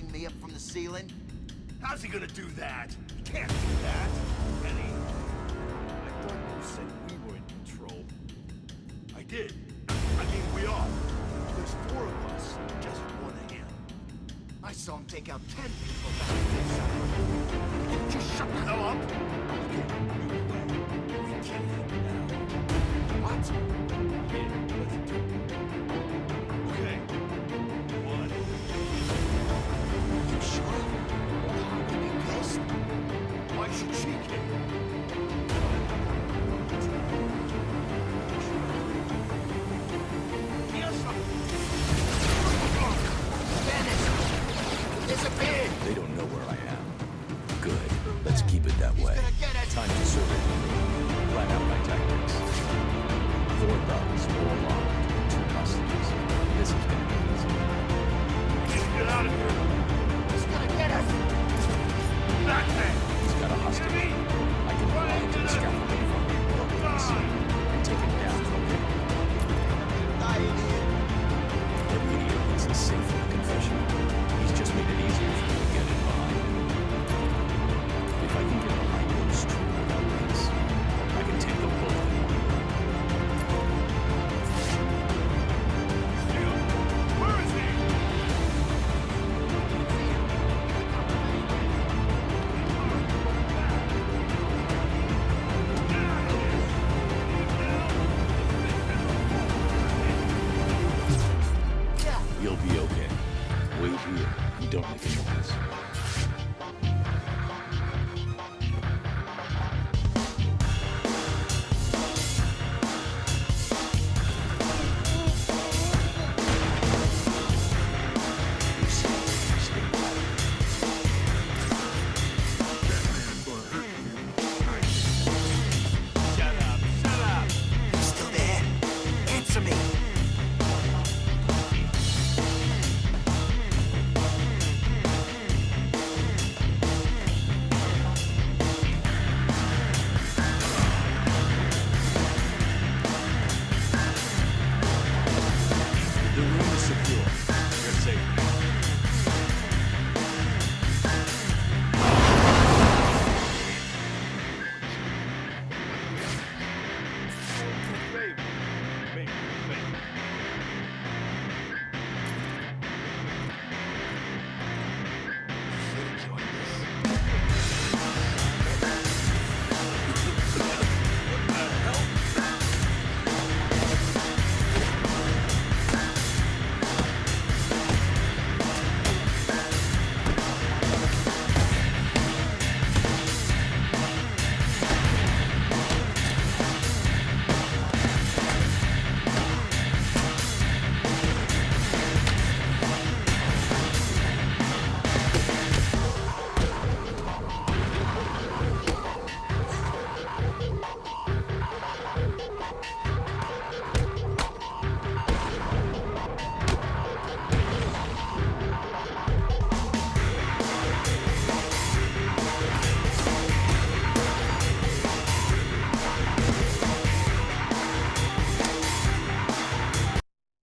bring me up from the ceiling? How's he gonna do that? He can't do that, can he? I thought you said we were in control. I did. I mean, we are. There's four of us, just one of him. I saw him take out 10 people back there. Just shut the hell up! We can't help now. What? They don't know where I am. Good. Let's keep it that way. Time to survey. Plan out my tactics. 4 thugs, 4 locked, 2 hostages. This is gonna be easy. Get out of here.